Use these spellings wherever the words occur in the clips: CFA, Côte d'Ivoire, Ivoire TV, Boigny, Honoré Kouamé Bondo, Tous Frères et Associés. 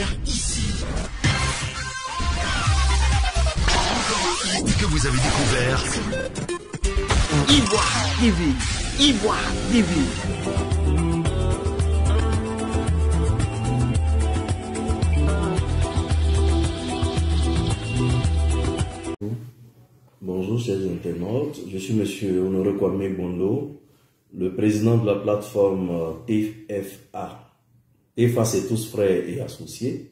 faire ici. Que vous avez découvert Ivoire TV. Ivoire TV. Bonjour chers internautes, je suis monsieur Honoré Kouamé Bondo, le président de la plateforme TFA. TFA c'est Tous Frères et Associés.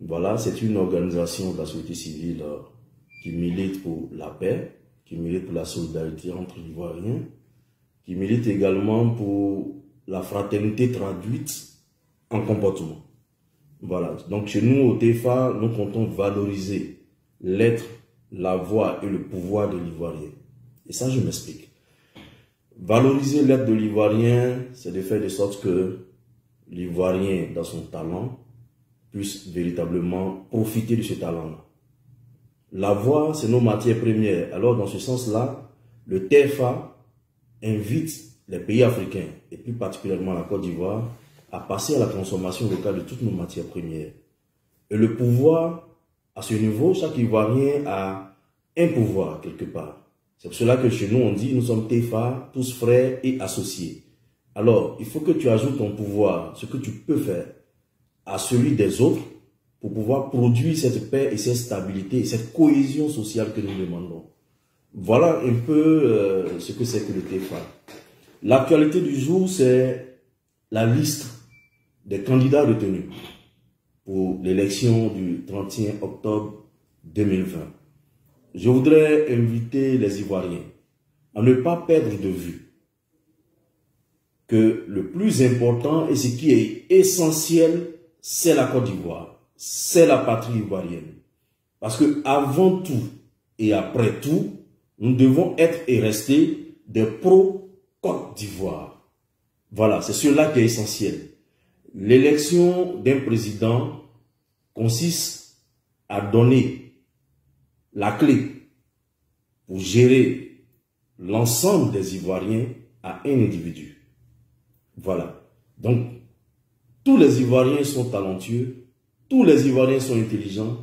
Voilà, c'est une organisation de la société civile qui milite pour la paix, qui milite pour la solidarité entre Ivoiriens, qui milite également pour la fraternité traduite en comportement. Voilà, donc chez nous au TFA, nous comptons valoriser l'être, la voix et le pouvoir de l'Ivoirien. Et ça, je m'explique. Valoriser l'être de l'Ivoirien, c'est de faire de sorte que l'Ivoirien, dans son talent, puisse véritablement profiter de ce talent-là. La voix, c'est nos matières premières. Alors, dans ce sens-là, le TFA invite les pays africains, et plus particulièrement la Côte d'Ivoire, à passer à la consommation locale de toutes nos matières premières. Et le pouvoir, à ce niveau, chaque Ivoirien a un pouvoir quelque part. C'est pour cela que chez nous, on dit, nous sommes TFA, tous frères et associés. Alors, il faut que tu ajoutes ton pouvoir, ce que tu peux faire, à celui des autres, pour pouvoir produire cette paix et cette stabilité et cette cohésion sociale que nous demandons. Voilà un peu ce que c'est que le TFA. L'actualité du jour, c'est la liste des candidats retenus pour l'élection du 31 octobre 2020. Je voudrais inviter les Ivoiriens à ne pas perdre de vue que le plus important et ce qui est essentiel, c'est la Côte d'Ivoire. C'est la patrie ivoirienne. Parce que avant tout et après tout, nous devons être et rester des pro-Côte d'Ivoire. Voilà, c'est cela qui est essentiel. L'élection d'un président consiste à donner la clé pour gérer l'ensemble des Ivoiriens à un individu. Voilà. Donc, tous les Ivoiriens sont talentueux. Tous les Ivoiriens sont intelligents.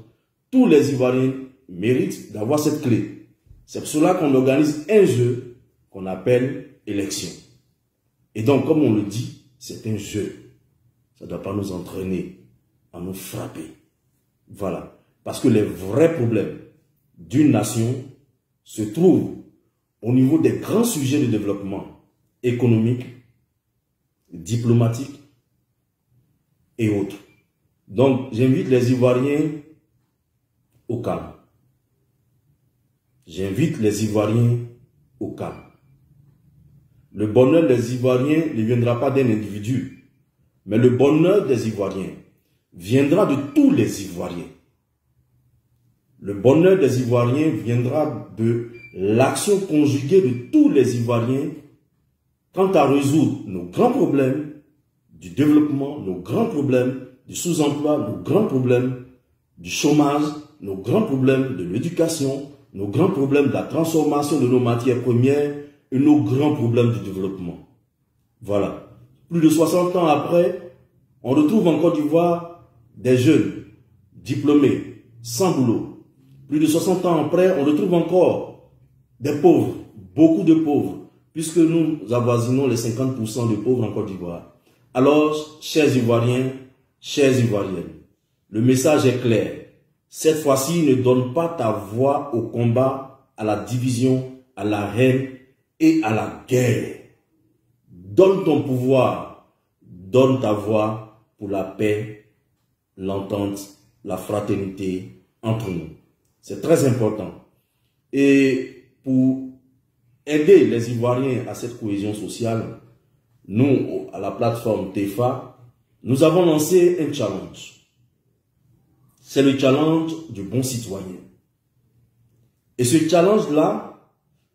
Tous les Ivoiriens méritent d'avoir cette clé. C'est pour cela qu'on organise un jeu qu'on appelle élection. Et donc, comme on le dit, c'est un jeu. Ça ne doit pas nous entraîner à nous frapper. Voilà. Parce que les vrais problèmes d'une nation se trouvent au niveau des grands sujets de développement économique, diplomatique et autres. Donc, j'invite les Ivoiriens au calme. J'invite les Ivoiriens au calme. Le bonheur des Ivoiriens ne viendra pas d'un individu, mais le bonheur des Ivoiriens viendra de tous les Ivoiriens. Le bonheur des Ivoiriens viendra de l'action conjuguée de tous les Ivoiriens quant à résoudre nos grands problèmes du développement, nos grands problèmes du sous-emploi, nos grands problèmes du chômage, nos grands problèmes de l'éducation, nos grands problèmes de la transformation de nos matières premières et nos grands problèmes du développement. Voilà. Plus de 60 ans après, on retrouve en Côte d'Ivoire des jeunes diplômés, sans boulot. Plus de 60 ans après, on retrouve encore des pauvres, beaucoup de pauvres, puisque nous avoisinons les 50% de pauvres en Côte d'Ivoire. Alors, chers Ivoiriens, chers Ivoiriennes, le message est clair. Cette fois-ci, ne donne pas ta voix au combat, à la division, à la haine et à la guerre. Donne ton pouvoir, donne ta voix pour la paix, l'entente, la fraternité entre nous. C'est très important. Et pour aider les Ivoiriens à cette cohésion sociale, nous, à la plateforme TFA, nous avons lancé un challenge. C'est le challenge du bon citoyen. Et ce challenge-là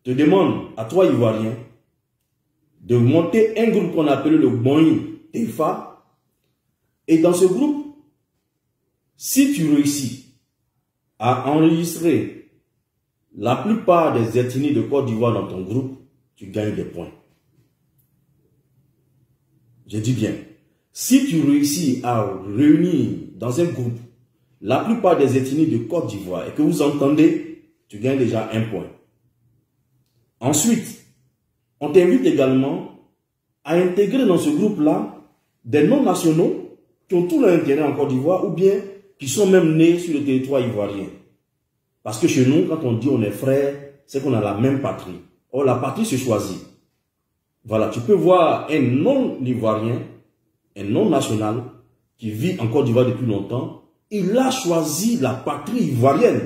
te demande, à toi Ivoirien, de monter un groupe qu'on appelle le Boigny TFA. Et dans ce groupe, si tu réussis à enregistrer la plupart des ethnies de Côte d'Ivoire dans ton groupe, tu gagnes des points. Je dis bien. Si tu réussis à réunir dans un groupe la plupart des ethnies de Côte d'Ivoire et que vous entendez, tu gagnes déjà un point. Ensuite, on t'invite également à intégrer dans ce groupe-là des non-nationaux qui ont tout leur intérêt en Côte d'Ivoire ou bien qui sont même nés sur le territoire ivoirien. Parce que chez nous, quand on dit on est frère, c'est qu'on a la même patrie. Or, la patrie se choisit. Voilà, tu peux voir un non-ivoirien, un non-national qui vit en Côte d'Ivoire depuis longtemps. Il a choisi la patrie ivoirienne.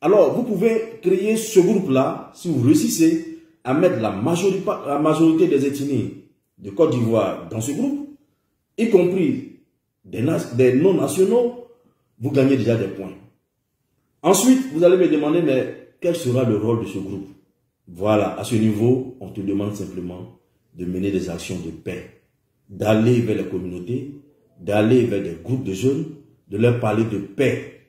Alors, vous pouvez créer ce groupe-là si vous réussissez à mettre la majorité des ethnies de Côte d'Ivoire dans ce groupe, y compris des non-nationaux, vous gagnez déjà des points. Ensuite, vous allez me demander, mais quel sera le rôle de ce groupe? Voilà, à ce niveau, on te demande simplement de mener des actions de paix, d'aller vers les communautés, d'aller vers des groupes de jeunes, de leur parler de paix,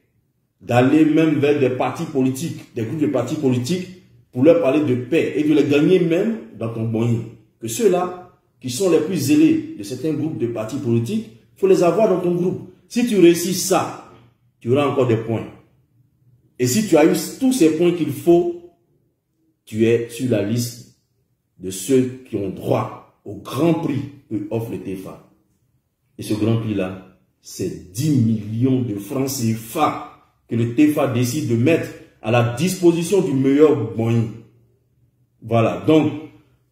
d'aller même vers des partis politiques, des groupes de partis politiques, pour leur parler de paix et de les gagner même dans ton Boigny. Que ceux-là, qui sont les plus zélés de certains groupes de partis politiques, il faut les avoir dans ton groupe. Si tu réussis ça, tu auras encore des points. Et si tu as eu tous ces points qu'il faut, tu es sur la liste de ceux qui ont droit au grand prix que offre le TFA. Et ce grand prix-là, c'est 10 millions de francs CFA que le TFA décide de mettre à la disposition du meilleur Boigny. Voilà, donc,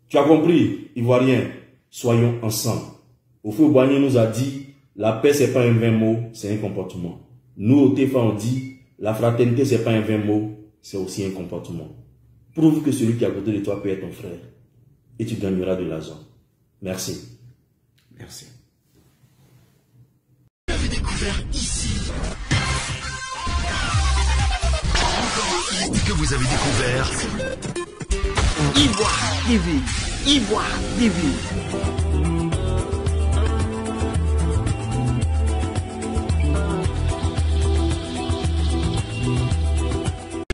tu as compris, Ivoirien. Soyons ensemble. Au feu Boigny nous a dit, la paix c'est pas un vain mot, c'est un comportement. Nous au TFA on dit, la fraternité c'est pas un vain mot, c'est aussi un comportement. Prouve que celui qui est à côté de toi peut être ton frère et tu gagneras de l'argent. Merci. Merci. Vous l'avez découvert ici. Que vous avez découvert Ivoire TV. Ivoire TV.